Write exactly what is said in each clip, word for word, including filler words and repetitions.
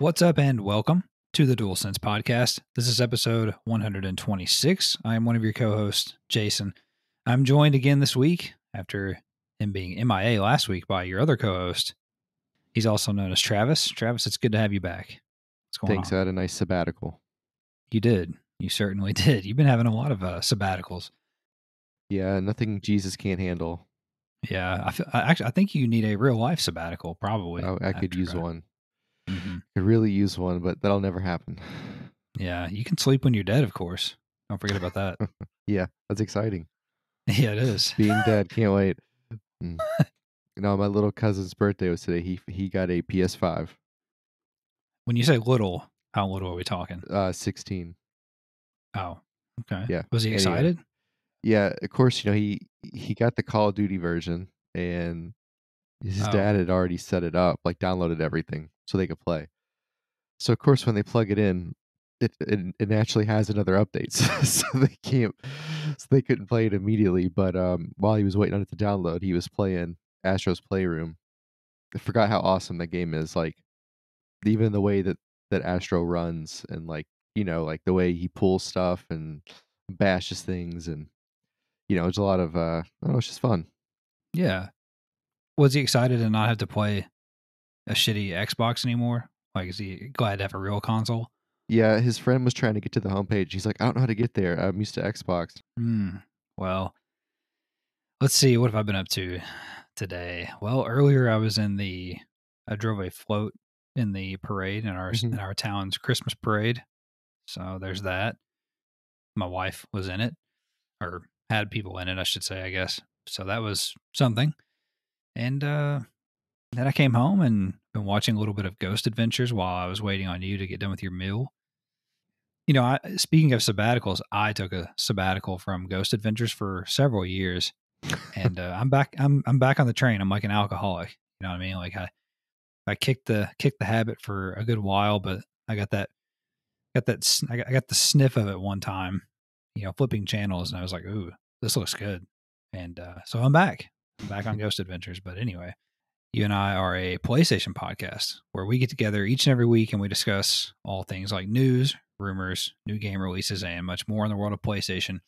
What's up and welcome to the Dual Sense Podcast. This is episode one twenty-six. I am one of your co-hosts, Jason. I'm joined again this week after him being M I A last week by your other co-host. He's also known as Travis. Travis, it's good to have you back. What's going Thanks, on? I had a nice sabbatical. You did. You certainly did. You've been having a lot of uh, sabbaticals. Yeah, nothing Jesus can't handle. Yeah, I, feel, I actually I think you need a real life sabbatical probably. Oh, I could use that. one. Mm-hmm. Could really use one, but that'll never happen. Yeah, you can sleep when you're dead, of course. Don't forget about that. Yeah, that's exciting. Yeah, it is. Being dead, can't wait. Mm. You know, my little cousin's birthday was today. He he got a P S five. When you say little, how little are we talking? Uh, sixteen. Oh, okay. Yeah. Was he excited? Anyway, yeah, of course. You know, he he got the Call of Duty version, and his oh. dad had already set it up, like downloaded everything, so they could play. So of course, when they plug it in, it it, it naturally has another update, so, so they can't, so they couldn't play it immediately. But um, while he was waiting on it to download, he was playing Astro's Playroom. I forgot how awesome that game is. Like, even the way that that Astro runs, and like you know, like the way he pulls stuff and bashes things, and you know, it's a lot of uh, I don't know, it's just fun. Yeah, was he excited to not have to play a shitty Xbox anymore? Like, is he glad to have a real console? Yeah, his friend was trying to get to the homepage. He's like, I don't know how to get there. I'm used to Xbox. Mm, well, let's see. What have I been up to today? Well, earlier I was in the, I drove a float in the parade in our, mm-hmm. in our town's Christmas parade. So there's that. My wife was in it, or had people in it, I should say, I guess. So that was something. And, uh, Then I came home and been watching a little bit of Ghost Adventures while I was waiting on you to get done with your meal. You know, I, speaking of sabbaticals, I took a sabbatical from Ghost Adventures for several years, and uh, I'm back. I'm I'm back on the train. I'm like an alcoholic. You know what I mean? Like I, I kicked the kicked the habit for a good while, but I got that, got that, I got, I got the sniff of it one time. You know, flipping channels, and I was like, "Ooh, this looks good," and uh, so I'm back, I'm back on Ghost Adventures. But anyway. You and I are a PlayStation podcast where we get together each and every week and we discuss all things like news, rumors, new game releases, and much more in the world of PlayStation.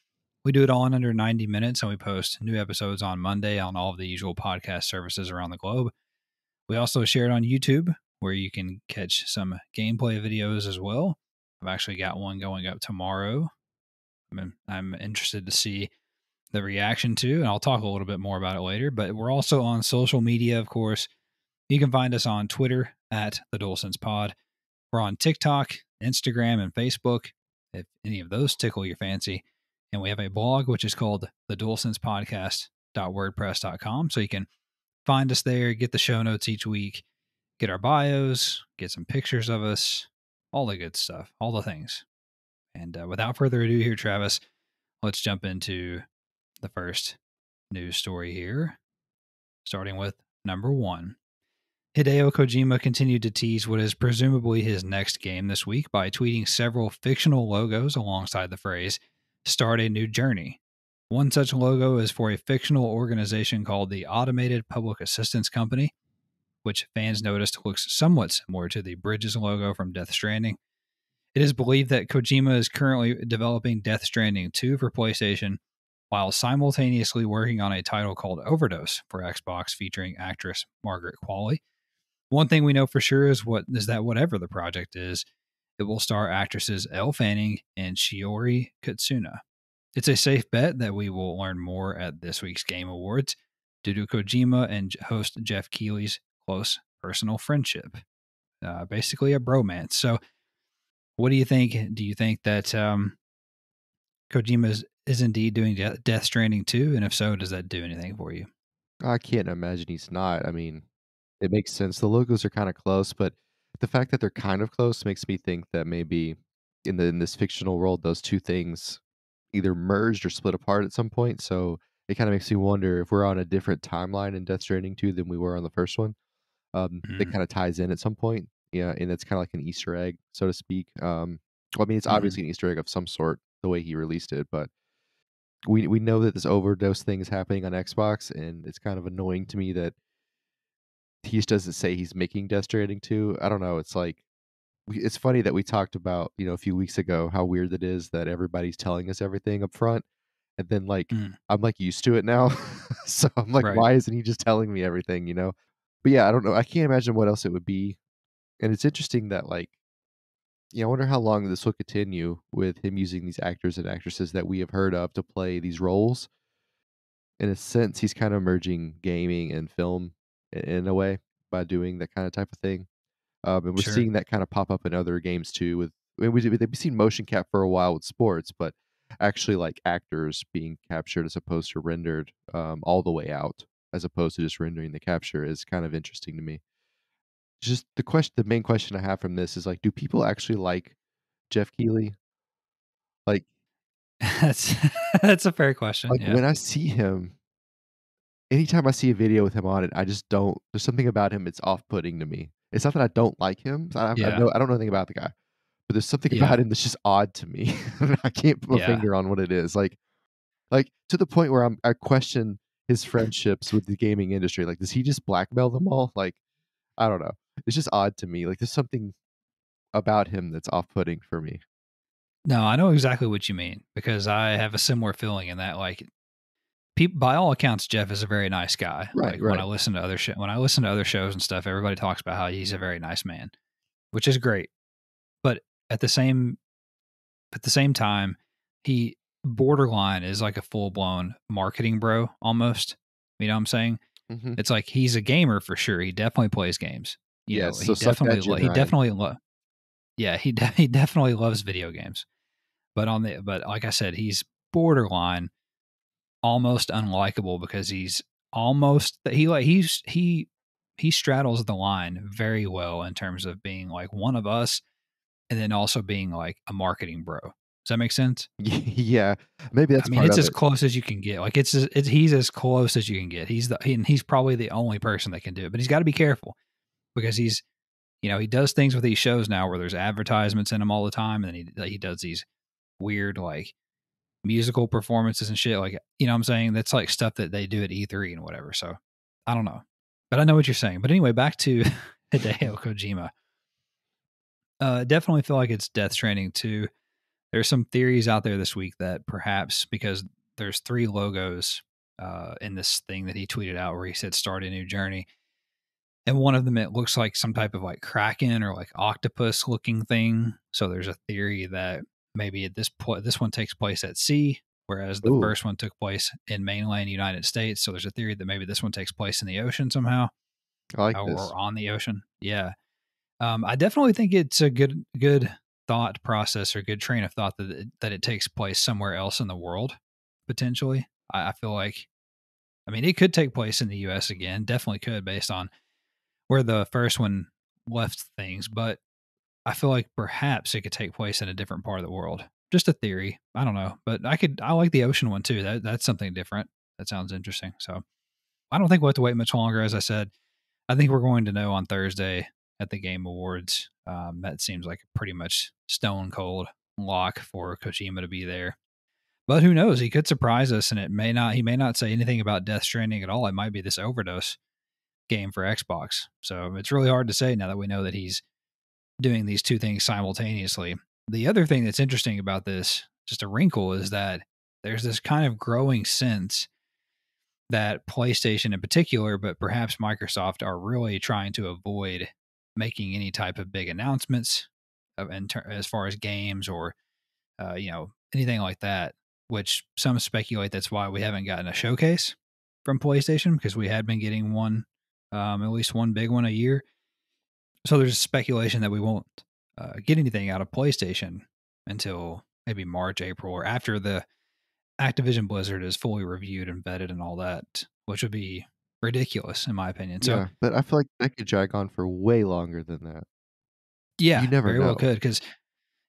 We do it all in under ninety minutes, and we post new episodes on Monday on all of the usual podcast services around the globe. We also share it on YouTube, where you can catch some gameplay videos as well. I've actually got one going up tomorrow. I mean, I'm interested to see the reaction to, and I'll talk a little bit more about it later, but we're also on social media, of course. You can find us on Twitter at the Dual Sense Pod. We're on TikTok, Instagram, and Facebook, if any of those tickle your fancy. And we have a blog, which is called the Dual Sense Podcast dot wordpress dot com. So you can find us there, get the show notes each week, get our bios, get some pictures of us, all the good stuff, all the things. And uh, without further ado here, Travis, let's jump into the first news story here, starting with number one. Hideo Kojima continued to tease what is presumably his next game this week by tweeting several fictional logos alongside the phrase, "Start a new journey." One such logo is for a fictional organization called the Automated Public Assistance Company, which fans noticed looks somewhat similar to the Bridges logo from Death Stranding. It is believed that Kojima is currently developing Death Stranding two for PlayStation, while simultaneously working on a title called Overdose for Xbox featuring actress Margaret Qualley. One thing we know for sure is what is that whatever the project is, it will star actresses Elle Fanning and Shiori Katsuna. It's a safe bet that we will learn more at this week's Game Awards due to Kojima and host Jeff Keighley's close personal friendship. Uh, basically a bromance. So what do you think? Do you think that um, Kojima's is indeed doing Death Stranding too? And if so, does that do anything for you? I can't imagine he's not. I mean, it makes sense. The logos are kind of close, but the fact that they're kind of close makes me think that maybe in the in this fictional world, those two things either merged or split apart at some point. So it kind of makes me wonder if we're on a different timeline in Death Stranding two than we were on the first one. Um, mm-hmm. That kind of ties in at some point. Yeah. And it's kind of like an Easter egg, so to speak. Um, well, I mean, it's mm-hmm. obviously an Easter egg of some sort, the way he released it, but We we know that this Overdose thing is happening on Xbox, and it's kind of annoying to me that he just doesn't say he's making Death Stranding two. I don't know. It's like it's funny that we talked about, you know, a few weeks ago, how weird it is that everybody's telling us everything up front. And then like, mm. I'm like used to it now. So I'm like, right. Why isn't he just telling me everything, you know? But yeah, I don't know. I can't imagine what else it would be. And it's interesting that like, yeah, I wonder how long this will continue with him using these actors and actresses that we have heard of to play these roles. In a sense, he's kind of merging gaming and film in a way by doing that kind of type of thing. Um, and we're sure. seeing that kind of pop up in other games too. With I mean, we, we've seen motion cap for a while with sports, but actually like actors being captured as opposed to rendered um, all the way out, as opposed to just rendering the capture, is kind of interesting to me. Just the question, the main question I have from this is like, do people actually like Jeff Keighley? Like, that's that's a fair question. Like yeah. When I see him, anytime I see a video with him on it, I just don't. There's something about him that's off-putting to me. It's not that I don't like him. I, yeah. I, know, I don't know anything about the guy, but there's something yeah. about him that's just odd to me. I can't put my yeah. finger on what it is. Like, like to the point where I'm, I question his friendships with the gaming industry. Like, does he just blackmail them all? Like, I don't know. It's just odd to me. Like there's something about him that's off-putting for me. No, I know exactly what you mean, because I have a similar feeling in that, like, people, by all accounts, Jeff is a very nice guy. Right, like, right. When I listen to other sh- when I listen to other shows and stuff, everybody talks about how he's a very nice man, which is great. But at the same, at the same time, he borderline is like a full blown marketing bro almost. You know what I'm saying? Mm-hmm. It's like he's a gamer for sure. He definitely plays games. You yeah, know, so he definitely lo- he definitely lo- yeah he de- he definitely loves video games. But on the but like I said, he's borderline almost unlikable because he's almost he like he's he he straddles the line very well in terms of being like one of us and then also being like a marketing bro. Does that make sense? Yeah, maybe that's. I mean, part it's of as it. close as you can get. Like it's, it's he's as close as you can get. He's the he, and he's probably the only person that can do it. But he's got to be careful because he's, you know, he does things with these shows now where there's advertisements in them all the time, and then he he does these weird like musical performances and shit. Like you know, what I'm saying that's like stuff that they do at E three and whatever. So I don't know, but I know what you're saying. But anyway, back to Hideo Kojima. Uh, definitely feel like it's Death Stranding too. There's some theories out there this week that perhaps because there's three logos uh, in this thing that he tweeted out where he said, start a new journey. And one of them, it looks like some type of like Kraken or like octopus looking thing. So there's a theory that maybe at this point, this one takes place at sea, whereas the Ooh. first one took place in mainland United States. So there's a theory that maybe this one takes place in the ocean somehow I like or this. on the ocean. Yeah. Um, I definitely think it's a good, good, thought process or good train of thought that it, that it takes place somewhere else in the world potentially. I, I feel like, I mean, it could take place in the U S again, definitely could based on where the first one left things, but I feel like perhaps it could take place in a different part of the world. Just a theory. I don't know, but I could, I like the ocean one too. That that's something different. That sounds interesting. So I don't think we'll have to wait much longer. As I said, I think we're going to know on Thursday at the Game Awards. Um, that seems like pretty much stone cold lock for Kojima to be there, but who knows? He could surprise us, and it may not. He may not say anything about Death Stranding at all. It might be this Overdose game for Xbox. So it's really hard to say now that we know that he's doing these two things simultaneously. The other thing that's interesting about this, just a wrinkle, is that there's this kind of growing sense that PlayStation in particular, but perhaps Microsoft, are really trying to avoid making any type of big announcements of, in ter- as far as games or, uh, you know, anything like that, which some speculate that's why we haven't gotten a showcase from PlayStation, because we had been getting one, um, at least one big one a year. So there's speculation that we won't uh, get anything out of PlayStation until maybe March, April, or after the Activision Blizzard is fully reviewed and vetted and all that, which would be ridiculous in my opinion. So yeah, but I feel like that could drag on for way longer than that. Yeah, you never very know. Well could, because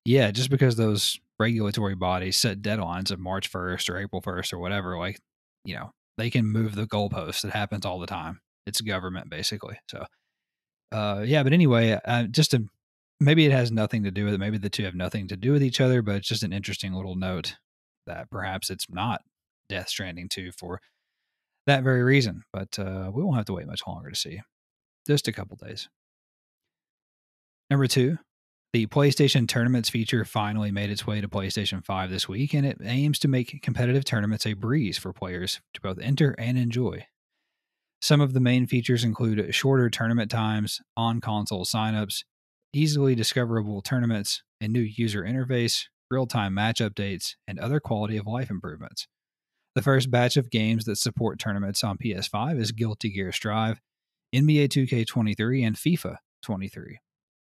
yeah, just because those regulatory bodies set deadlines of March first or April first or whatever, like, you know, they can move the goalposts. It happens all the time. It's government basically. So uh yeah, but anyway, uh, just to, maybe it has nothing to do with it. Maybe the two have nothing to do with each other, but it's just an interesting little note that perhaps it's not Death Stranding two for that very reason, but uh, we won't have to wait much longer to see. Just a couple days. Number two, The PlayStation Tournaments feature finally made its way to PlayStation five this week, and it aims to make competitive tournaments a breeze for players to both enter and enjoy. Some of the main features include shorter tournament times, on-console signups, easily discoverable tournaments, a new user interface, real-time match updates, and other quality-of-life improvements. The first batch of games that support tournaments on P S five is Guilty Gear Strive, N B A two K twenty-three, and FIFA twenty-three.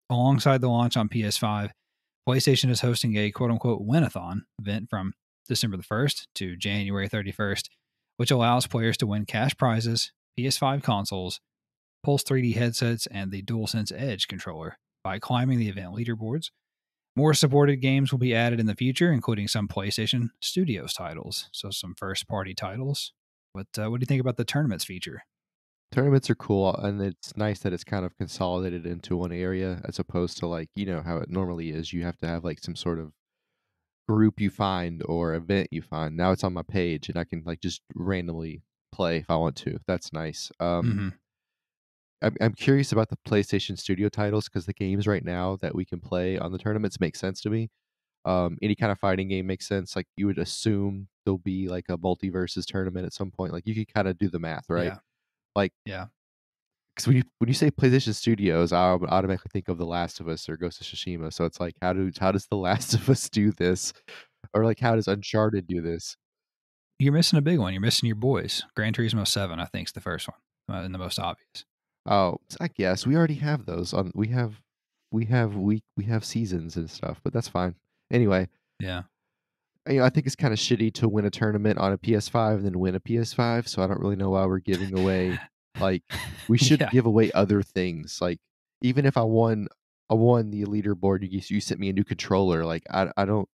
Alongside the launch on P S five, PlayStation is hosting a quote-unquote win-a-thon event from December the first to January thirty-first, which allows players to win cash prizes, P S five consoles, Pulse three D headsets, and the DualSense Edge controller by climbing the event leaderboards. More supported games will be added in the future, including some PlayStation Studios titles, so some first-party titles. But uh, what do you think about the tournaments feature? Tournaments are cool, and it's nice that it's kind of consolidated into one area as opposed to, like, you know, how it normally is. You have to have, like, some sort of group you find or event you find. Now it's on my page, and I can, like, just randomly play if I want to. That's nice. Um, mm-hmm. I'm, I'm curious about the PlayStation Studio titles, because the games right now that we can play on the tournaments make sense to me. Um, any kind of fighting game makes sense. Like, you would assume there'll be, like, a multiverses tournament at some point. Like, you could kind of do the math, right? Yeah. Like, yeah, because when you when you say PlayStation Studios, I automatically think of The Last of Us or Ghost of Tsushima. So it's like, how do how does The Last of Us do this, or like how does Uncharted do this? You're missing a big one. You're missing your boys. Gran Turismo Seven, I think, is the first one and the most obvious. Oh, I guess we already have those. On we have we have week we have seasons and stuff, but that's fine. Anyway, yeah. You know, I think it's kind of shitty to win a tournament on a P S five and then win a P S five, so I don't really know why we're giving away, like, we should yeah. give away other things. Like, even if I won I won the leaderboard, you, you sent me a new controller, like, I, I don't,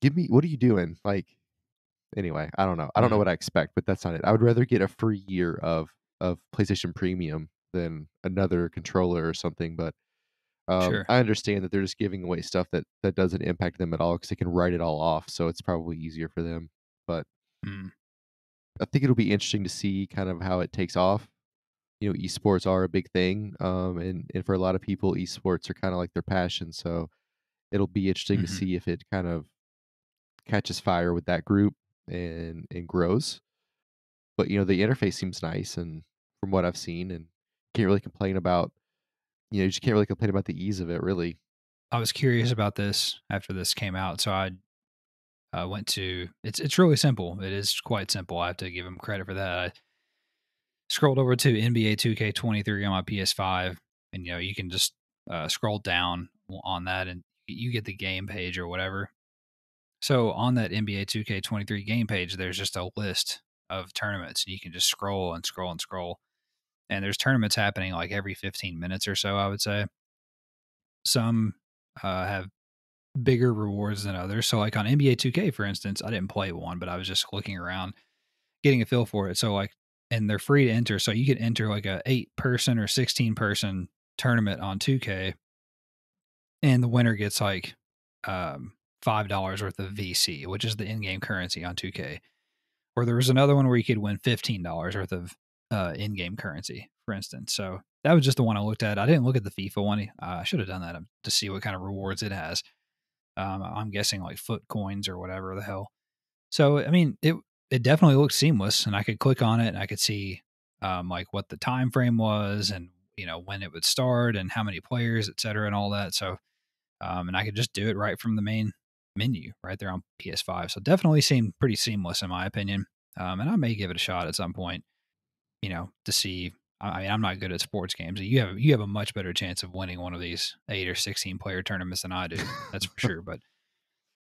give me, what are you doing? Like, anyway, I don't know. I don't know what I expect, but that's not it. I would rather get a free year of, of PlayStation Premium than another controller or something, but Um, sure. I understand that they're just giving away stuff that, that doesn't impact them at all because they can write it all off, so it's probably easier for them. But mm. I think it'll be interesting to see kind of how it takes off. You know, esports are a big thing, um, and, and for a lot of people, esports are kind of like their passion, so it'll be interesting mm-hmm. to see if it kind of catches fire with that group and, and grows. But, you know, the interface seems nice, and from what I've seen, and can't really complain about You know, you just can't really complain about the ease of it, really. I was curious about this after this came out, so I uh, went to... It's it's really simple. It is quite simple. I have to give them credit for that. I scrolled over to N B A two K twenty-three on my P S five, and, you know, you can just uh, scroll down on that, and you get the game page or whatever. So on that N B A two K twenty-three game page, there's just a list of tournaments, and you can just scroll and scroll and scroll. And there's tournaments happening like every fifteen minutes or so, I would say. Some uh, have bigger rewards than others. So like on N B A two K, for instance, I didn't play one, but I was just looking around, getting a feel for it. So like, and they're free to enter. So you could enter like a eight person or sixteen person tournament on two K. And the winner gets like um, five dollars worth of V C, which is the in-game currency on two K. Or there was another one where you could win fifteen dollars worth of Uh, in-game currency, for instance. So that was just the one I looked at. I didn't look at the FIFA one. Uh, I should have done that to see what kind of rewards it has. Um, I'm guessing like foot coins or whatever the hell. So, I mean, it it definitely looked seamless, and I could click on it and I could see um, like what the time frame was, and, you know, when it would start and how many players, et cetera, and all that. So, um, and I could just do it right from the main menu right there on P S five. So definitely seemed pretty seamless in my opinion. Um, and I may give it a shot at some point. You know, to see, I mean, I'm not good at sports games. You have you have a much better chance of winning one of these eight or sixteen player tournaments than I do. That's for sure. But,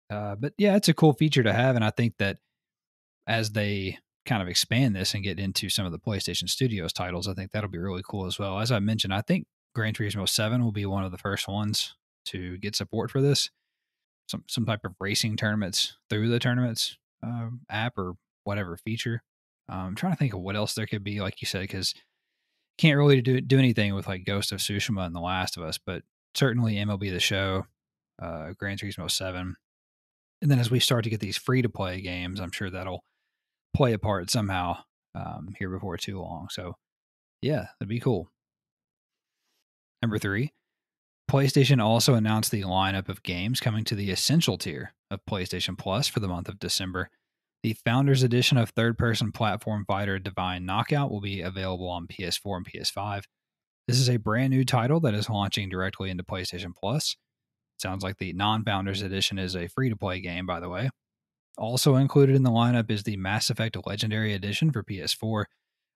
uh, but yeah, it's a cool feature to have, and I think that as they kind of expand this and get into some of the PlayStation Studios titles, I think that'll be really cool as well. As I mentioned, I think Gran Turismo Seven will be one of the first ones to get support for this. Some some type of racing tournaments through the tournaments um, app or whatever feature. Um, I'm trying to think of what else there could be, like you said, because can't really do do anything with like Ghost of Tsushima and The Last of Us, but certainly M L B The Show, uh, Gran Turismo seven. And then as we start to get these free-to-play games, I'm sure that'll play a part somehow um, here before too long. So, yeah, that'd be cool. Number three, PlayStation also announced the lineup of games coming to the Essential tier of PlayStation Plus for the month of December. The Founders Edition of third-person platform fighter Divine Knockout will be available on P S four and P S five. This is a brand new title that is launching directly into PlayStation Plus. Sounds like the non-Founders Edition is a free-to-play game, by the way. Also included in the lineup is the Mass Effect Legendary Edition for P S four,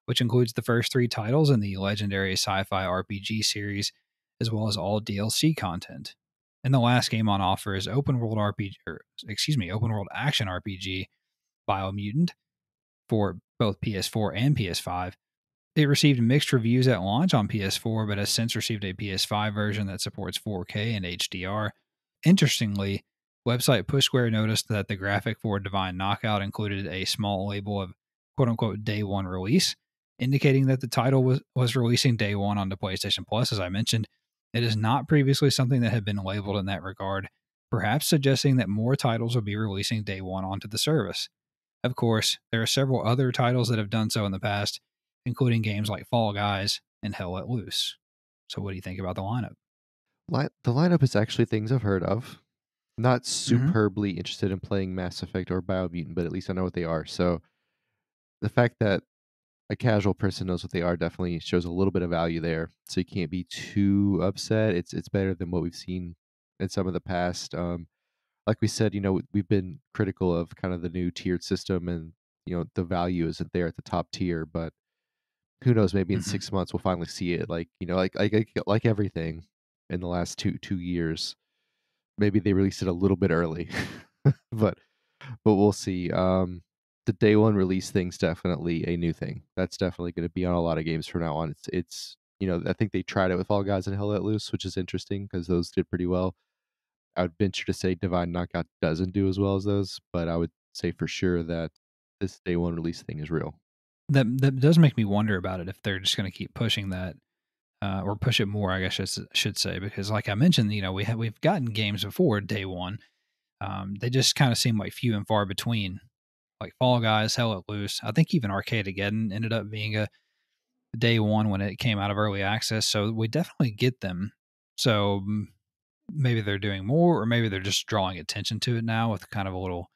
which includes the first three titles in the legendary sci-fi R P G series, as well as all D L C content. And the last game on offer is open world R P G, or excuse me, open world action R P G Biomutant for both P S four and P S five. It received mixed reviews at launch on P S four, but has since received a P S five version that supports four K and H D R. Interestingly, website Push Square noticed that the graphic for Divine Knockout included a small label of quote-unquote day one release, indicating that the title was, was releasing day one onto PlayStation Plus, as I mentioned. It is not previously something that had been labeled in that regard, perhaps suggesting that more titles will be releasing day one onto the service. Of course, there are several other titles that have done so in the past, including games like Fall Guys and Hell Let Loose. So what do you think about the lineup? Line- the lineup is actually things I've heard of. Not superbly mm-hmm. interested in playing Mass Effect or Biomutant, but at least I know what they are. So the fact that a casual person knows what they are definitely shows a little bit of value there. So you can't be too upset. It's it's better than what we've seen in some of the past. Um, like we said, you know, we've been critical of kind of the new tiered system, and, you know, the value isn't there at the top tier, but who knows, maybe in mm-hmm. six months we'll finally see it. Like, you know, like, like, like everything in the last two, two years, maybe they released it a little bit early, but, but we'll see. Um, The day one release thing's definitely a new thing. That's definitely going to be on a lot of games from now on. It's, it's, you know, I think they tried it with Fall Guys and Hell Let Loose, which is interesting because those did pretty well. I would venture to say Divine Knockout doesn't do as well as those, but I would say for sure that this day one release thing is real. That that does make me wonder about it, if they're just going to keep pushing that, uh, or push it more, I guess I should say, because like I mentioned, you know, we have, we've gotten games before day one. Um, they just kind of seem like few and far between. Like Fall Guys, Hell Let Loose. I think even Arcadeageddon ended up being a day one when it came out of early access. So we definitely get them. So maybe they're doing more, or maybe they're just drawing attention to it now with kind of a little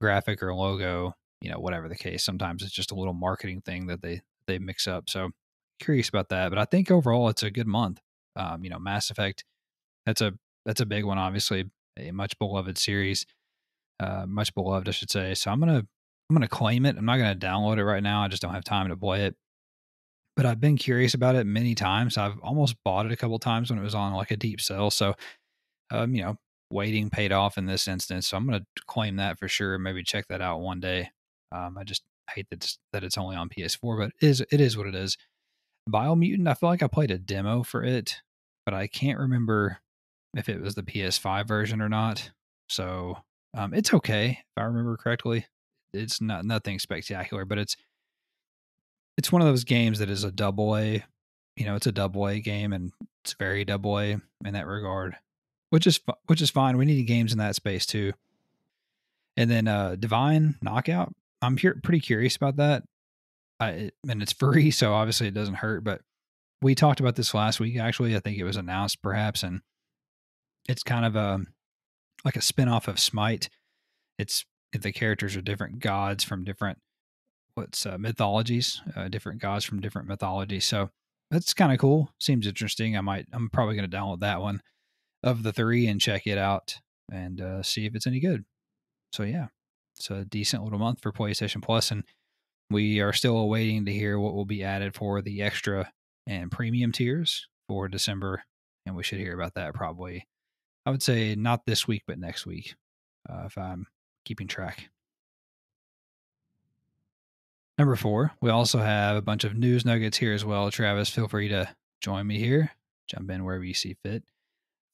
graphic or logo, you know, whatever the case. Sometimes it's just a little marketing thing that they, they mix up. So curious about that. But I think overall it's a good month. Um, you know, Mass Effect, that's a, that's a big one, obviously a much beloved series. Uh, much beloved, I should say. So I'm gonna I'm gonna claim it. I'm not gonna download it right now. I just don't have time to play it. But I've been curious about it many times. I've almost bought it a couple times when it was on like a deep sale. So, um, you know, waiting paid off in this instance. So I'm gonna claim that for sure. Maybe check that out one day. Um, I just hate that it's, that it's only on P S four, but it is it is what it is. Biomutant, I feel like I played a demo for it, but I can't remember if it was the P S five version or not. So. Um, it's okay, if I remember correctly. It's not nothing spectacular, but it's it's one of those games that is a double A. You know, it's a double A game, and it's very double A in that regard, which is which is fine. We need games in that space too. And then uh, Divine Knockout. I'm here, pretty curious about that. I, it, and it's free, so obviously it doesn't hurt. But we talked about this last week. Actually, I think it was announced, perhaps, and it's kind of a like a spinoff of Smite. It's the characters are different gods from different what's uh, mythologies, uh, different gods from different mythologies. So that's kind of cool. Seems interesting. I might, I'm probably going to download that one of the three and check it out and uh, see if it's any good. So yeah, it's a decent little month for PlayStation Plus, and we are still awaiting to hear what will be added for the extra and premium tiers for December. And we should hear about that probably, I would say not this week, but next week, uh, if I'm keeping track. Number four, we also have a bunch of news nuggets here as well. Travis, feel free to join me here. Jump in wherever you see fit.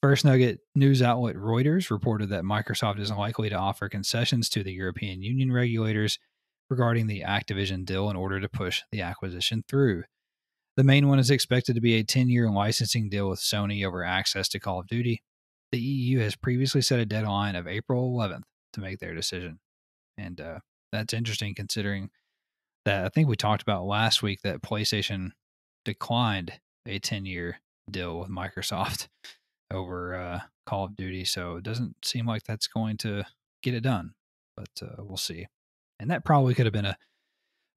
First nugget, news outlet Reuters reported that Microsoft is likely to offer concessions to the European Union regulators regarding the Activision deal in order to push the acquisition through. The main one is expected to be a ten-year licensing deal with Sony over access to Call of Duty. The E U has previously set a deadline of April eleventh to make their decision. And uh, that's interesting considering that I think we talked about last week that PlayStation declined a ten-year deal with Microsoft over uh, Call of Duty. So it doesn't seem like that's going to get it done, but uh, we'll see. And that probably could have been a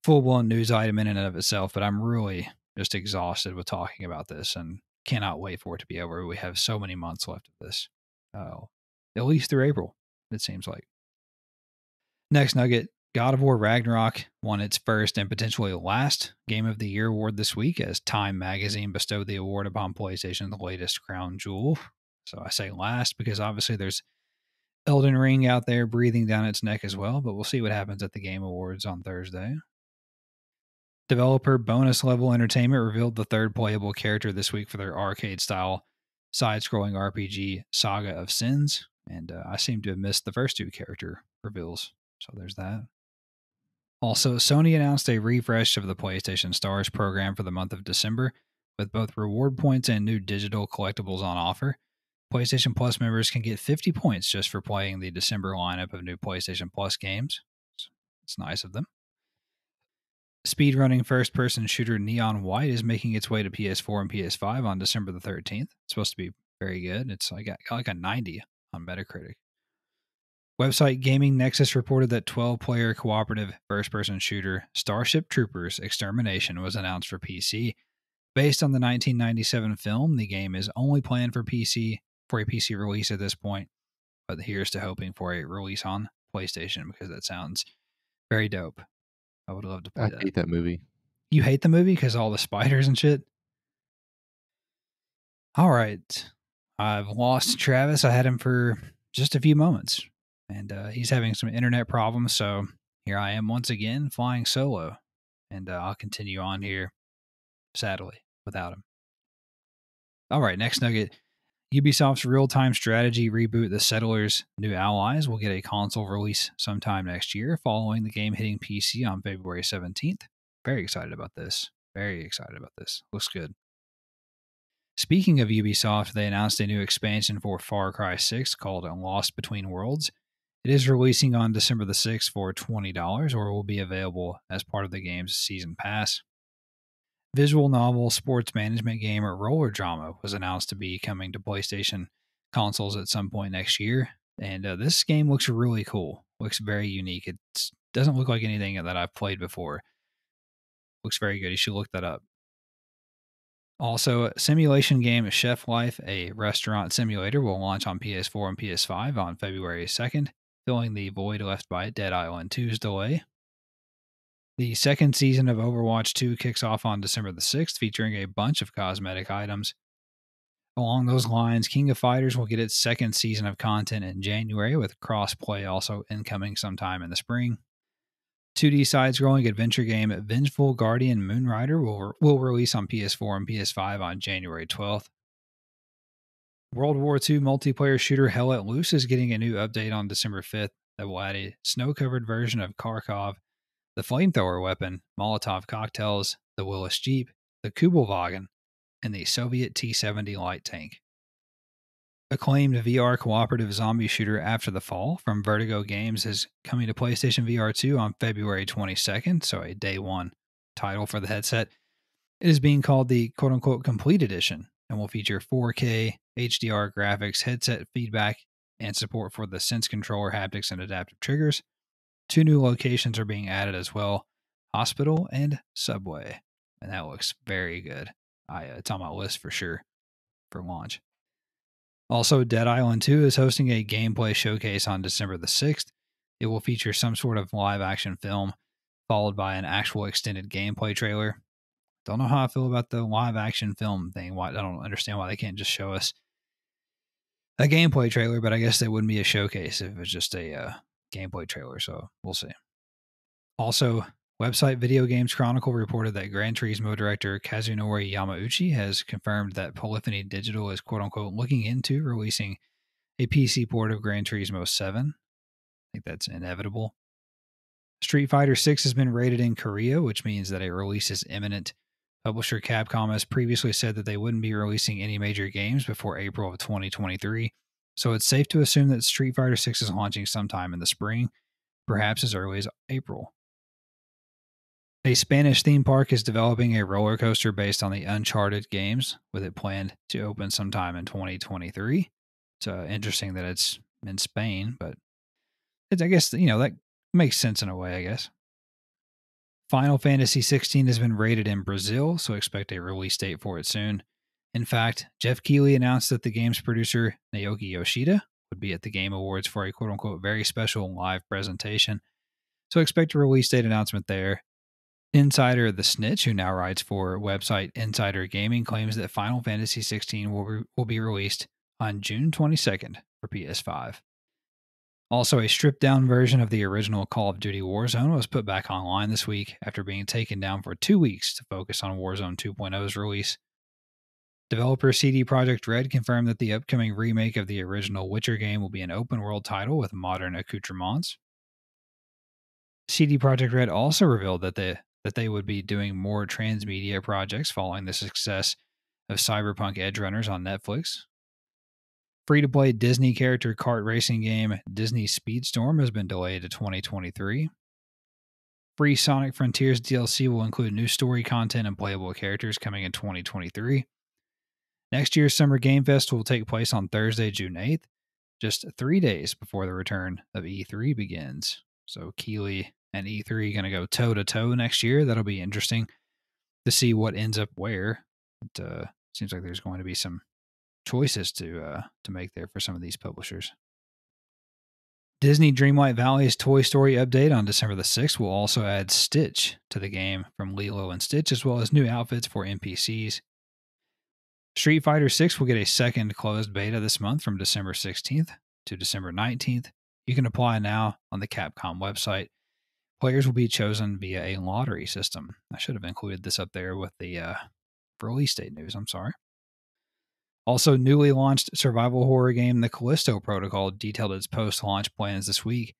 full-blown news item in and of itself, but I'm really just exhausted with talking about this and cannot wait for it to be over. We have so many months left of this, uh, at least through April, it seems like. Next nugget, God of War Ragnarok won its first and potentially last Game of the Year award this week as Time Magazine bestowed the award upon PlayStation, the latest crown jewel. So I say last because obviously there's Elden Ring out there breathing down its neck as well, but we'll see what happens at the Game Awards on Thursday. Developer Bonus Level Entertainment revealed the third playable character this week for their arcade-style side-scrolling R P G Saga of Sins, and uh, I seem to have missed the first two character reveals, so there's that. Also, Sony announced a refresh of the PlayStation Stars program for the month of December, with both reward points and new digital collectibles on offer. PlayStation Plus members can get fifty points just for playing the December lineup of new PlayStation Plus games. It's nice of them. Speedrunning first-person shooter Neon White is making its way to P S four and P S five on December the thirteenth. It's supposed to be very good. It's like a, like a ninety on Metacritic. Website Gaming Nexus reported that twelve-player cooperative first-person shooter Starship Troopers Extermination was announced for P C. Based on the nineteen ninety-seven film, the game is only planned for P C for a P C release at this point, but here's to hoping for a release on PlayStation because that sounds very dope. I would love to play I that. I hate that movie. You hate the movie because all the spiders and shit? All right. I've lost Travis. I had him for just a few moments, and uh, he's having some internet problems, so here I am once again flying solo, and uh, I'll continue on here, sadly, without him. All right, next nugget. Ubisoft's real-time strategy reboot, The Settlers: New Allies, will get a console release sometime next year, following the game hitting P C on February seventeenth. Very excited about this. Very excited about this. Looks good. Speaking of Ubisoft, they announced a new expansion for Far Cry six called Lost Between Worlds. It is releasing on December the sixth for twenty dollars, or will be available as part of the game's season pass. Visual novel sports management game or roller drama was announced to be coming to PlayStation consoles at some point next year. And uh, this game looks really cool. Looks very unique. It doesn't look like anything that I've played before. Looks very good. You should look that up. Also, simulation game Chef Life, a restaurant simulator, will launch on P S four and P S five on February second, filling the void left by Dead Island two's delay. The second season of Overwatch two kicks off on December the sixth, featuring a bunch of cosmetic items. Along those lines, King of Fighters will get its second season of content in January, with cross-play also incoming sometime in the spring. two D side-scrolling adventure game Vengeful Guardian Moonrider will, will release on P S four and P S five on January twelfth. World War Two multiplayer shooter Hell Let Loose is getting a new update on December fifth that will add a snow-covered version of Kharkov, the flamethrower weapon, Molotov cocktails, the Willis Jeep, the Kubelwagen, and the Soviet T seventy light tank. Acclaimed V R cooperative zombie shooter After the Fall from Vertigo Games is coming to PlayStation V R two on February twenty-second, so a day one title for the headset. It is being called the quote-unquote Complete Edition and will feature four K, H D R graphics, headset feedback, and support for the Sense controller haptics and adaptive triggers. Two new locations are being added as well, Hospital and Subway, and that looks very good. I, uh, it's on my list for sure for launch. Also, Dead Island two is hosting a gameplay showcase on December the sixth. It will feature some sort of live-action film, followed by an actual extended gameplay trailer. Don't know how I feel about the live-action film thing. Why, I don't understand why they can't just show us a gameplay trailer, but I guess that wouldn't be a showcase if it was just a... Uh, gameplay trailer, so we'll see. Also, website Video Games Chronicle reported that Gran Turismo director Kazunori Yamauchi has confirmed that Polyphony Digital is quote-unquote looking into releasing a P C port of Gran Turismo seven. I think that's inevitable. Street Fighter six has been rated in Korea, which means that a release is imminent. Publisher Capcom has previously said that they wouldn't be releasing any major games before April of twenty twenty-three. So it's safe to assume that Street Fighter six is launching sometime in the spring, perhaps as early as April. A Spanish theme park is developing a roller coaster based on the Uncharted games, with it planned to open sometime in twenty twenty-three. It's uh, interesting that it's in Spain, but it's, I guess, you know, that makes sense in a way, I guess. Final Fantasy sixteen has been rated in Brazil, so expect a release date for it soon. In fact, Jeff Keighley announced that the game's producer, Naoki Yoshida, would be at the Game Awards for a quote-unquote very special live presentation, so expect a release date announcement there. Insider The Snitch, who now writes for website Insider Gaming, claims that Final Fantasy sixteen will, re- will be released on June twenty-second for P S five. Also, a stripped-down version of the original Call of Duty Warzone was put back online this week after being taken down for two weeks to focus on Warzone two point oh's release. Developer C D Projekt Red confirmed that the upcoming remake of the original Witcher game will be an open-world title with modern accoutrements. C D Projekt Red also revealed that the that they would be doing more transmedia projects following the success of Cyberpunk Edgerunners on Netflix. Free-to-play Disney character kart racing game Disney Speedstorm has been delayed to twenty twenty-three. Free Sonic Frontiers D L C will include new story content and playable characters coming in twenty twenty-three. Next year's Summer Game Fest will take place on Thursday, June eighth, just three days before the return of E three begins. So Keighley and E three going to go toe-to-toe next year. That'll be interesting to see what ends up where. It uh, seems like there's going to be some choices to uh, to make there for some of these publishers. Disney Dreamlight Valley's Toy Story update on December the sixth will also add Stitch to the game from Lilo and Stitch, as well as new outfits for N P Cs. Street Fighter six will get a second closed beta this month from December sixteenth to December nineteenth. You can apply now on the Capcom website. Players will be chosen via a lottery system. I should have included this up there with the uh, release date news. I'm sorry. Also, newly launched survival horror game The Callisto Protocol detailed its post-launch plans this week.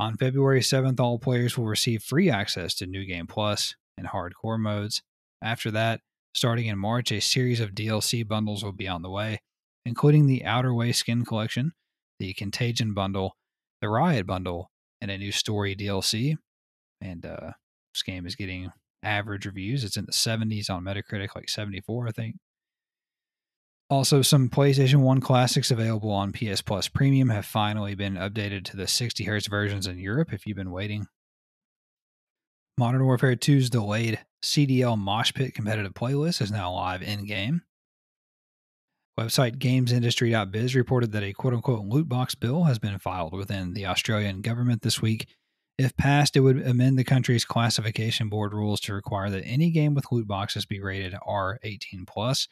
On February seventh, all players will receive free access to New Game Plus and hardcore modes. After that, starting in March, a series of D L C bundles will be on the way, including the Outer Way Skin Collection, the Contagion Bundle, the Riot Bundle, and a new story D L C. And uh, this game is getting average reviews. It's in the seventies on Metacritic, like seventy-four, I think. Also, some PlayStation one classics available on P S Plus Premium have finally been updated to the sixty hertz versions in Europe, if you've been waiting. Modern Warfare two's delayed C D L Mosh Pit competitive playlist is now live in-game. Website gamesindustry dot biz reported that a quote-unquote loot box bill has been filed within the Australian government this week. If passed, it would amend the country's classification board rules to require that any game with loot boxes be rated R eighteen plus,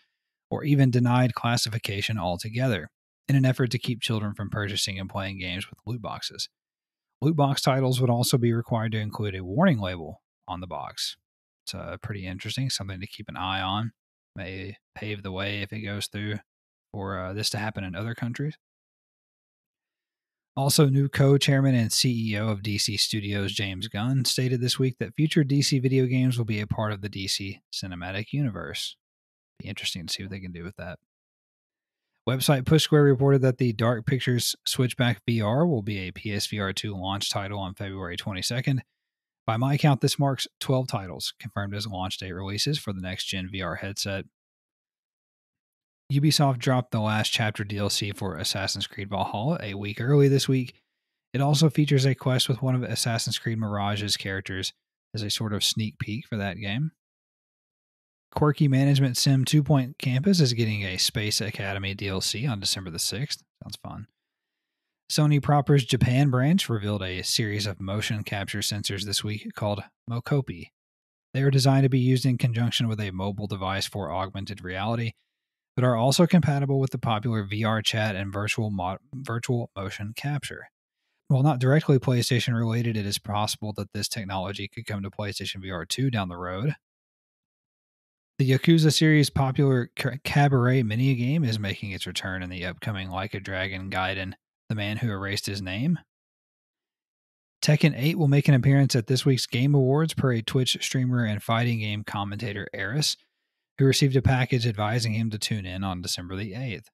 or even denied classification altogether, in an effort to keep children from purchasing and playing games with loot boxes. Loot box titles would also be required to include a warning label on the box. It's uh, pretty interesting, something to keep an eye on. May pave the way if it goes through for uh, this to happen in other countries. Also, new co-chairman and C E O of D C Studios, James Gunn, stated this week that future D C video games will be a part of the D C Cinematic Universe. Be interesting to see what they can do with that. Website Push Square reported that the Dark Pictures Switchback V R will be a P S V R two launch title on February twenty-second. By my count, this marks twelve titles confirmed as launch date releases for the next-gen V R headset. Ubisoft dropped the Last Chapter D L C for Assassin's Creed Valhalla a week early this week. It also features a quest with one of Assassin's Creed Mirage's characters as a sort of sneak peek for that game. Quirky Management Sim Two Point Campus is getting a Space Academy D L C on December the sixth. Sounds fun. Sony Proper's Japan branch revealed a series of motion capture sensors this week called Mokopi. They are designed to be used in conjunction with a mobile device for augmented reality, but are also compatible with the popular V R chat and virtual mo- virtual motion capture. While not directly PlayStation related, it is possible that this technology could come to PlayStation V R two down the road. The Yakuza series' popular Cabaret minigame is making its return in the upcoming Like a Dragon Gaiden: The Man Who Erased His Name. Tekken eight will make an appearance at this week's Game Awards per a Twitch streamer and fighting game commentator, Eris, who received a package advising him to tune in on December the eighth.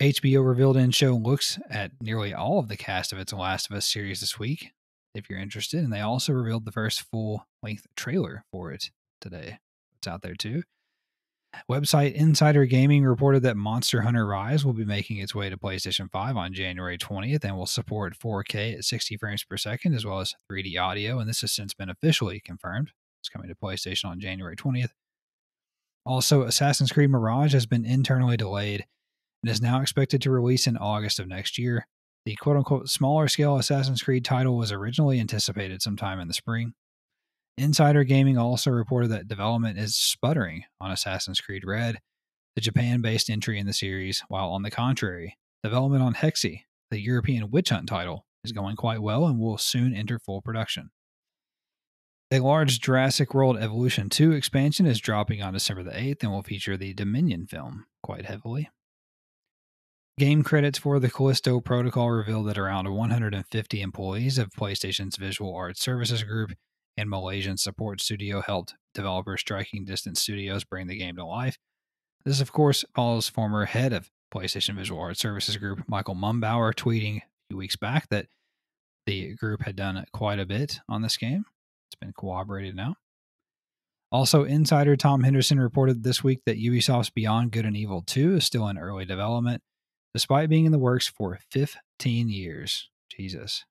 H B O revealed in-show looks at nearly all of the cast of its Last of Us series this week. if you're interested. And they also revealed the first full-length trailer for it today. It's out there too. Website Insider Gaming reported that Monster Hunter Rise will be making its way to PlayStation five on January twentieth and will support four K at sixty frames per second as well as three D audio, and this has since been officially confirmed. It's coming to PlayStation on January twentieth. Also, Assassin's Creed Mirage has been internally delayed and is now expected to release in August of next year. The quote-unquote smaller-scale Assassin's Creed title was originally anticipated sometime in the spring. Insider Gaming also reported that development is sputtering on Assassin's Creed Red, the Japan-based entry in the series, while on the contrary, development on Hexy, the European Witch Hunt title, is going quite well and will soon enter full production. A large Jurassic World Evolution two expansion is dropping on December the eighth and will feature the Dominion film quite heavily. Game credits for the Callisto Protocol revealed that around one hundred fifty employees of PlayStation's Visual Arts Services Group and Malaysian support studio helped developer Striking Distance Studios bring the game to life. This, of course, follows former head of PlayStation Visual Arts Services Group, Michael Mumbauer, tweeting a few weeks back that the group had done quite a bit on this game. It's been corroborated now. Also, insider Tom Henderson reported this week that Ubisoft's Beyond Good and Evil two is still in early development, despite being in the works for fifteen years. Jesus.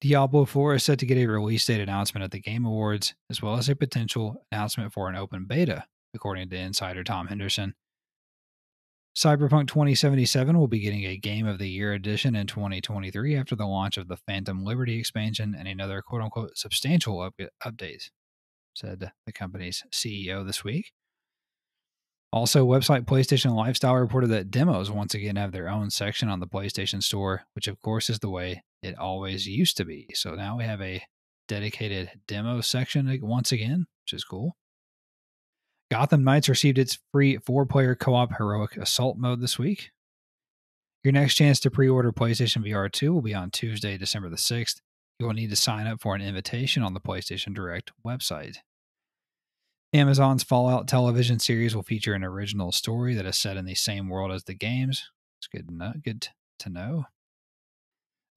Diablo four is set to get a release date announcement at the Game Awards, as well as a potential announcement for an open beta, according to insider Tom Henderson. Cyberpunk twenty seventy-seven will be getting a Game of the Year edition in twenty twenty-three after the launch of the Phantom Liberty expansion and another quote-unquote substantial up- update, said the company's C E O this week. Also, website PlayStation Lifestyle reported that demos once again have their own section on the PlayStation Store, which of course is the way it always used to be. So now we have a dedicated demo section once again, which is cool. Gotham Knights received its free four-player co-op heroic assault mode this week. Your next chance to pre-order PlayStation V R two will be on Tuesday, December the sixth. You will need to sign up for an invitation on the PlayStation Direct website. Amazon's Fallout television series will feature an original story that is set in the same world as the games. It's good to know. Good to know.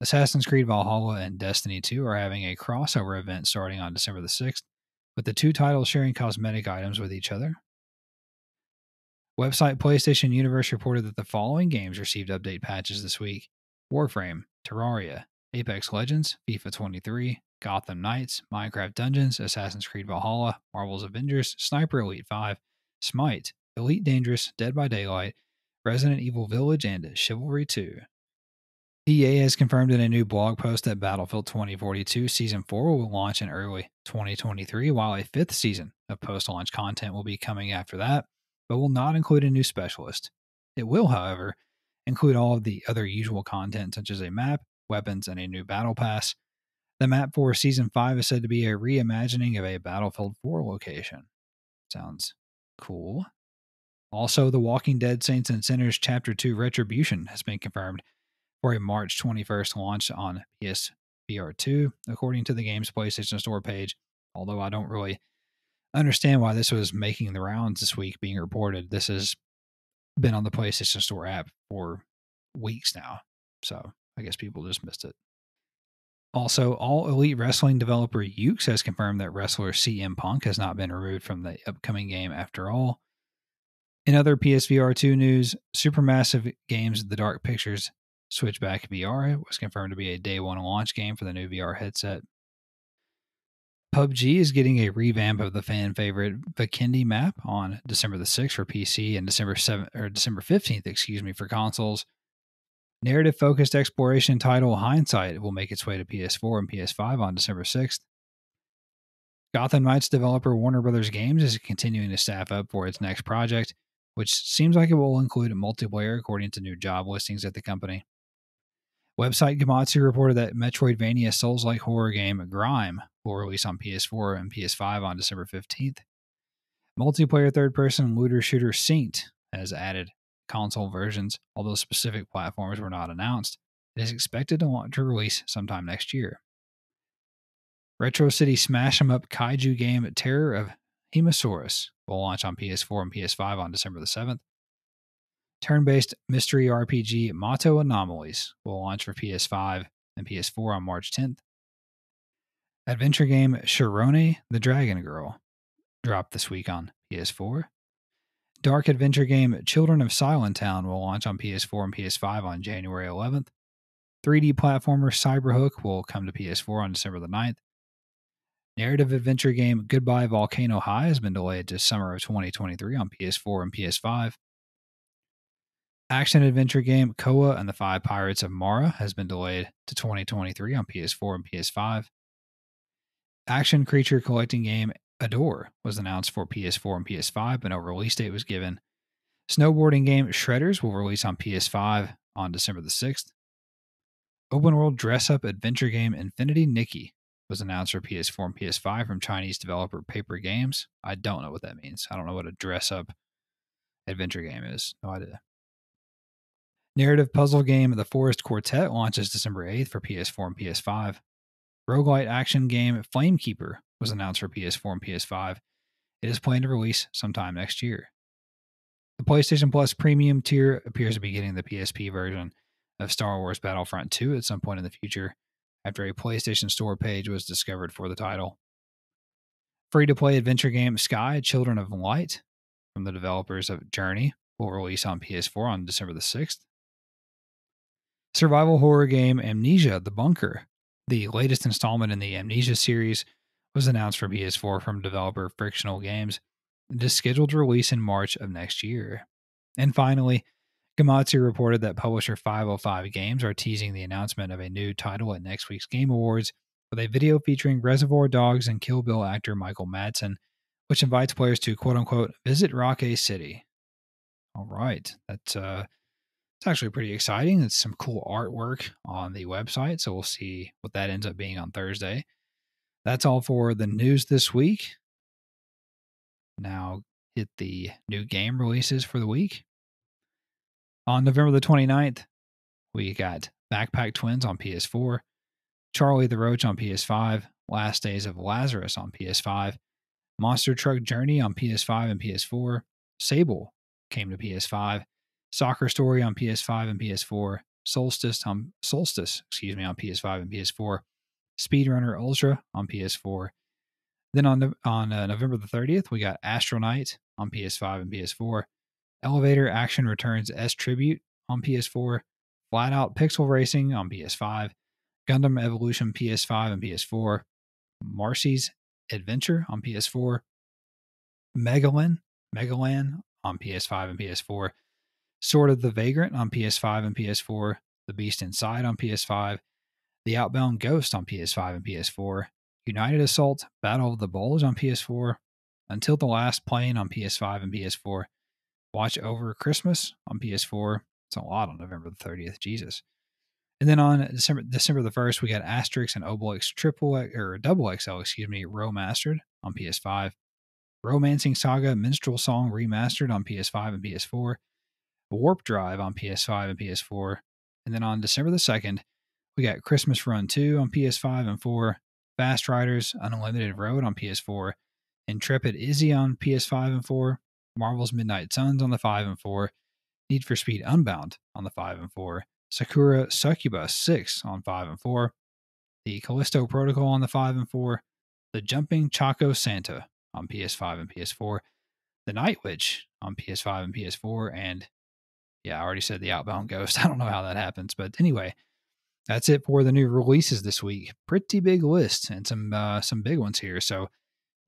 Assassin's Creed Valhalla and Destiny two are having a crossover event starting on December the sixth, with the two titles sharing cosmetic items with each other. Website PlayStation Universe reported that the following games received update patches this week: Warframe, Terraria, Apex Legends, FIFA twenty-three, Gotham Knights, Minecraft Dungeons, Assassin's Creed Valhalla, Marvel's Avengers, Sniper Elite five, Smite, Elite Dangerous, Dead by Daylight, Resident Evil Village, and Chivalry two. E A has confirmed in a new blog post that Battlefield twenty forty-two Season four will launch in early twenty twenty-three, while a fifth season of post-launch content will be coming after that, but will not include a new specialist. It will, however, include all of the other usual content such as a map, weapons, and a new battle pass. The map for Season five is said to be a reimagining of a Battlefield four location. Sounds cool. Also, The Walking Dead Saints and Sinners Chapter two Retribution has been confirmed for a March twenty-first launch on P S V R two, according to the game's PlayStation Store page, although I don't really understand why this was making the rounds this week being reported. This has been on the PlayStation Store app for weeks now, so I guess people just missed it. Also, All Elite Wrestling developer Yuke's has confirmed that wrestler C M Punk has not been removed from the upcoming game after all. In other P S V R two news, Supermassive Games' The Dark Pictures Switchback V R was confirmed to be a day one launch game for the new V R headset. P U B G is getting a revamp of the fan favorite Vikendi map on December the sixth for P C and December seventh or December fifteenth, excuse me, for consoles. Narrative focused exploration title Hindsight will make its way to P S four and P S five on December sixth. Gotham Knights developer Warner Brothers Games is continuing to staff up for its next project, which seems like it will include multiplayer according to new job listings at the company. Website Gamatsu reported that Metroidvania Souls-like horror game Grime will release on P S four and P S five on December fifteenth. Multiplayer third-person looter shooter Synced has added console versions, although specific platforms were not announced. It is expected to launch to release sometime next year. Retro City Smash 'em Up kaiju game Terror of Hemosaurus will launch on P S four and P S five on December the seventh. Turn-based mystery R P G Mato Anomalies will launch for P S five and P S four on March tenth Adventure game Shirone the Dragon Girl dropped this week on P S four. Dark adventure game Children of Silent Town will launch on P S four and P S five on January eleventh. three D platformer Cyberhook will come to P S four on December the ninth. Narrative adventure game Goodbye Volcano High has been delayed to summer of twenty twenty-three on P S four and P S five. Action adventure game Koa and the Five Pirates of Mara has been delayed to twenty twenty-three on P S four and P S five. Action creature collecting game Adore was announced for P S four and P S five, but no release date was given. Snowboarding game Shredders will release on P S five on December the sixth. Open world dress-up adventure game Infinity Nikki was announced for P S four and P S five from Chinese developer Paper Games. I don't know what that means. I don't know what a dress-up adventure game is. No idea. Narrative puzzle game The Forest Quartet launches December eighth for P S four and P S five. Roguelite action game Flamekeeper was announced for P S four and P S five. It is planned to release sometime next year. The PlayStation Plus Premium tier appears to be getting the P S P version of Star Wars Battlefront two at some point in the future, after a PlayStation Store page was discovered for the title. Free-to-play adventure game Sky Children of Light, from the developers of Journey, will release on P S four on December the sixth. Survival horror game Amnesia: The Bunker, the latest installment in the Amnesia series, was announced for P S four from developer Frictional Games. It is scheduled to release in March of next year. And finally, Gamatsu reported that publisher five oh five Games are teasing the announcement of a new title at next week's Game Awards with a video featuring Reservoir Dogs and Kill Bill actor Michael Madsen, which invites players to quote-unquote visit Rocky City. All right, that's uh, it's actually pretty exciting. It's some cool artwork on the website, so we'll see what that ends up being on Thursday. That's all for the news this week. Now hit the new game releases for the week. On November the twenty-ninth, we got Backpack Twins on P S four, Charlie the Roach on P S five, Last Days of Lazarus on P S five, Monster Truck Journey on P S five and P S four, Sable came to P S five, Soccer Story on P S five and P S four, Solstice on Solstice, excuse me, on P S five and P S four, Speedrunner Ultra on P S four. Then on the, on uh, November the thirtieth, we got Astronaut on P S five and P S four, Elevator Action Returns S Tribute on P S four, Flat Out Pixel Racing on P S five, Gundam Evolution P S five and P S four, Marcy's Adventure on P S four, Megalan, Megalan on P S five and P S four, Sword of the Vagrant on P S five and P S four, The Beast Inside on P S five, The Outbound Ghost on P S five and P S four, United Assault Battle of the Bulge on P S four, Until the Last Plane on P S five and P S four, Watch Over Christmas on P S four. It's a lot on November the thirtieth. Jesus. And then on December December the first, we got Asterix and Obelix Triple or Double X L, excuse me, Remastered on P S five, Romancing Saga Minstrel Song Remastered on P S five and P S four, Warp Drive on P S five and P S four. And then on December the second, we got Christmas Run two on P S five and four, Fast Riders Unlimited Road on P S four, Intrepid Izzy on P S five and four, Marvel's Midnight Suns on the five and four, Need for Speed Unbound on the five and four, Sakura Succubus six on five and four, the Callisto Protocol on the five and four, the Jumping Choco Santa on P S five and P S four, the Night Witch on P S five and P S four, and yeah, I already said the Outbound Ghost. I don't know how that happens, but anyway, that's it for the new releases this week. Pretty big list and some uh, some big ones here. So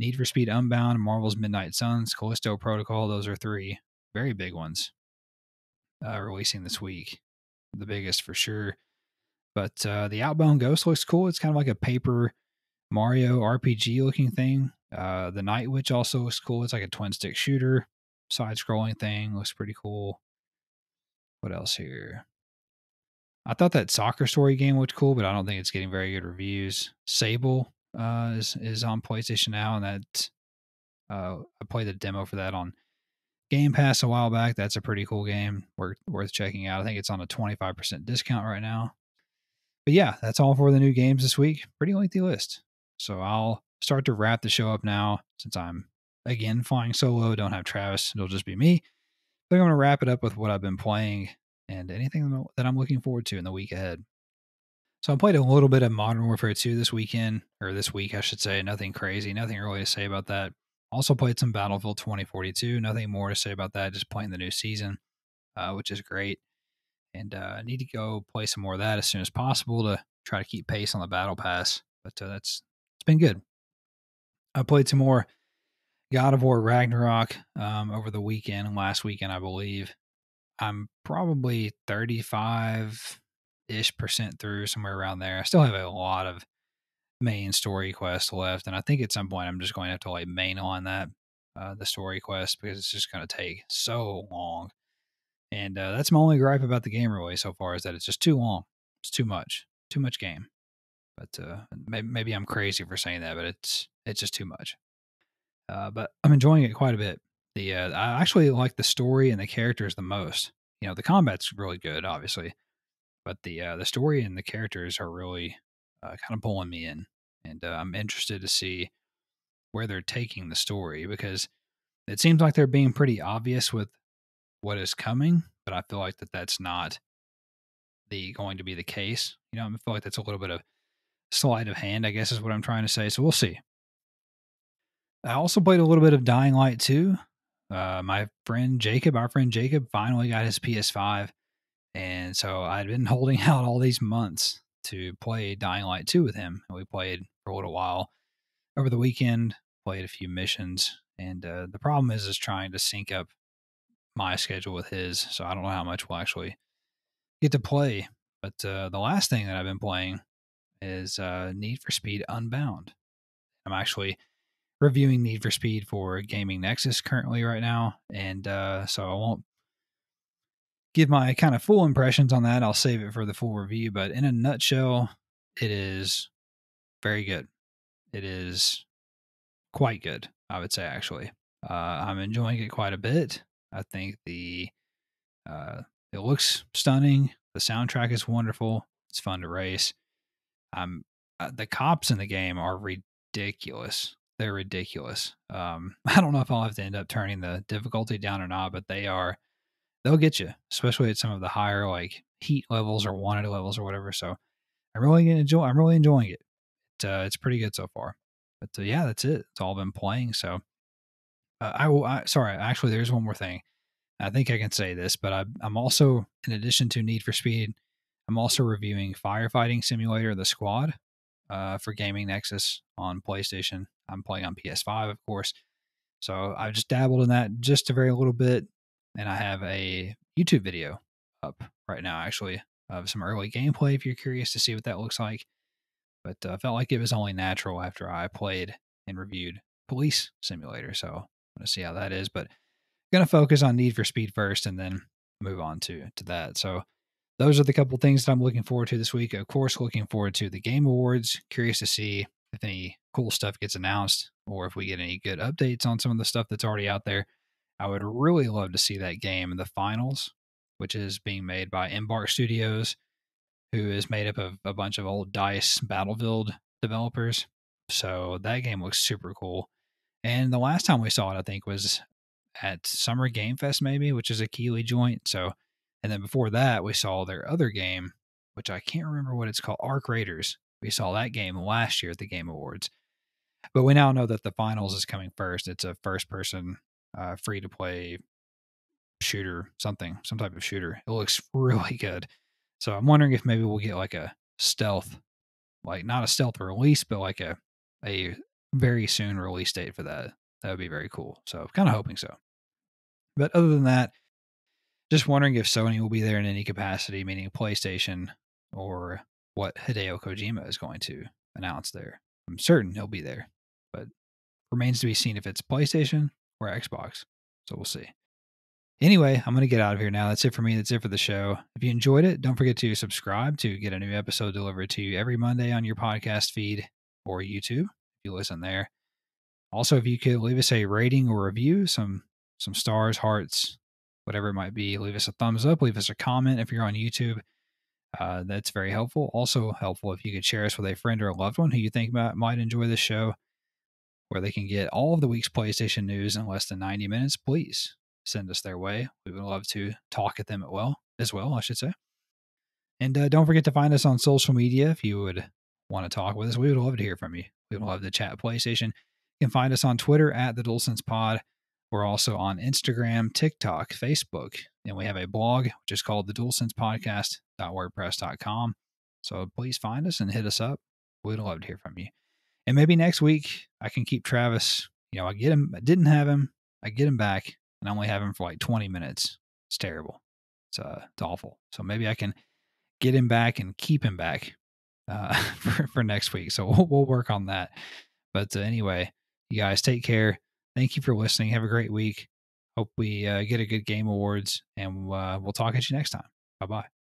Need for Speed Unbound, Marvel's Midnight Suns, Callisto Protocol, those are three very big ones uh, releasing this week. The biggest for sure. But uh, the Outbound Ghost looks cool. It's kind of like a paper Mario R P G looking thing. Uh, the Night Witch also looks cool. It's like a twin-stick shooter, side-scrolling thing. Looks pretty cool. What else here? I thought that Soccer Story game looked cool, but I don't think it's getting very good reviews. Sable Uh, is, is on PlayStation now, and that uh, I played the demo for that on Game Pass a while back. That's a pretty cool game, worth, worth checking out. I think it's on a twenty-five percent discount right now. But yeah, that's all for the new games this week. Pretty lengthy list. So I'll start to wrap the show up now, since I'm, again, flying solo, don't have Travis, it'll just be me. But I'm going to wrap it up with what I've been playing and anything that I'm looking forward to in the week ahead. So I played a little bit of Modern Warfare two this weekend, or this week, I should say. Nothing crazy, nothing really to say about that. Also played some Battlefield twenty forty-two. Nothing more to say about that. Just playing the new season, uh, which is great. And uh, I need to go play some more of that as soon as possible to try to keep pace on the Battle Pass. But uh, that's it's been good. I played some more God of War Ragnarok um, over the weekend, last weekend, I believe. I'm probably thirty-five-ish percent through, somewhere around there. I still have a lot of main story quest left, and I think at some point I'm just going to have to like main on that, uh, the story quest, because it's just going to take so long. And uh, that's my only gripe about the game really so far, is that it's just too long. It's too much. Too much game. But uh, maybe, maybe I'm crazy for saying that, but it's it's just too much. Uh, but I'm enjoying it quite a bit. The uh, I actually like the story and the characters the most. You know, the combat's really good, obviously, but the uh, the story and the characters are really uh, kind of pulling me in, and uh, I'm interested to see where they're taking the story, because it seems like they're being pretty obvious with what is coming, but I feel like that that's not the going to be the case. You know, I feel like that's a little bit of sleight of hand, I guess, is what I'm trying to say. So we'll see. I also played a little bit of Dying Light two. Uh, my friend Jacob, our friend Jacob, finally got his P S five. And so I'd been holding out all these months to play Dying Light two with him. And we played for a little while over the weekend, played a few missions. And uh, the problem is, is trying to sync up my schedule with his. So I don't know how much we'll actually get to play. But uh, the last thing that I've been playing is uh, Need for Speed Unbound. I'm actually reviewing Need for Speed for Gaming Nexus currently right now, and uh, so I won't give my kind of full impressions on that. I'll save it for the full review, but in a nutshell, it is very good. It is quite good, I would say, actually. Uh, I'm enjoying it quite a bit. I think the uh, it looks stunning. The soundtrack is wonderful. It's fun to race. I'm, uh, the cops in the game are ridiculous. They're ridiculous. Um, I don't know if I'll have to end up turning the difficulty down or not, but they are, they'll get you, especially at some of the higher like heat levels or wanted levels or whatever. So I really enjoy, I'm really enjoying it. it uh, it's pretty good so far, but uh, yeah, that's it. It's all I've been playing. So uh, I will, I, sorry, actually there's one more thing. I think I can say this, but I, I'm also, in addition to Need for Speed, I'm also reviewing Firefighting Simulator, The Squad, uh, for Gaming Nexus on PlayStation. I'm playing on P S five, of course. So I've just dabbled in that just a very little bit. And I have a YouTube video up right now, actually, of some early gameplay if you're curious to see what that looks like. But I uh, felt like it was only natural after I played and reviewed Police Simulator. So I'm going to see how that is. But I'm going to focus on Need for Speed first and then move on to, to that. So those are the couple things that I'm looking forward to this week. Of course, looking forward to the Game Awards. Curious to see if any cool stuff gets announced or if we get any good updates on some of the stuff that's already out there. I would really love to see that game in the finals, which is being made by Embark Studios, who is made up of a bunch of old DICE Battlefield developers. So that game looks super cool. And the last time we saw it, I think, was at Summer Game Fest, maybe, which is a Keighley joint. So, and then before that, we saw their other game, which I can't remember what it's called, Arc Raiders. We saw that game last year at the Game Awards. But we now know that the finals is coming first. It's a first-person, uh, free-to-play shooter, something, some type of shooter. It looks really good. So I'm wondering if maybe we'll get like a stealth, like not a stealth release, but like a, a very soon release date for that. That would be very cool. So I'm kind of hoping so. But other than that, just wondering if Sony will be there in any capacity, meaning PlayStation, or what Hideo Kojima is going to announce there. I'm certain he'll be there, but remains to be seen if it's PlayStation or Xbox. So we'll see. Anyway, I'm going to get out of here now. That's it for me. That's it for the show. If you enjoyed it, don't forget to subscribe to get a new episode delivered to you every Monday on your podcast feed or YouTube, if you listen there. Also, if you could leave us a rating or review, some some stars, hearts, whatever it might be, leave us a thumbs up, leave us a comment if you're on YouTube. Uh, that's very helpful. Also helpful if you could share us with a friend or a loved one who you think might, might enjoy this show, where they can get all of the week's PlayStation news in less than ninety minutes. Please send us their way. We would love to talk at them as well, as well, I should say. And uh, don't forget to find us on social media if you would want to talk with us. We would love to hear from you. We would love to chat PlayStation. You can find us on Twitter at the Dual Sense Pod. We're also on Instagram, TikTok, Facebook, and we have a blog, which is called the Dual Sense Podcast dot wordpress dot com. So please find us and hit us up. We'd love to hear from you. And maybe next week I can keep Travis. You know, I get him. I didn't have him. I get him back, and I only have him for like twenty minutes. It's terrible. It's uh, it's awful. So maybe I can get him back and keep him back uh, for, for next week. So we'll, we'll work on that. But uh, anyway, you guys take care. Thank you for listening. Have a great week. Hope we uh, get a good Game Awards, and uh, we'll talk at you next time. Bye-bye.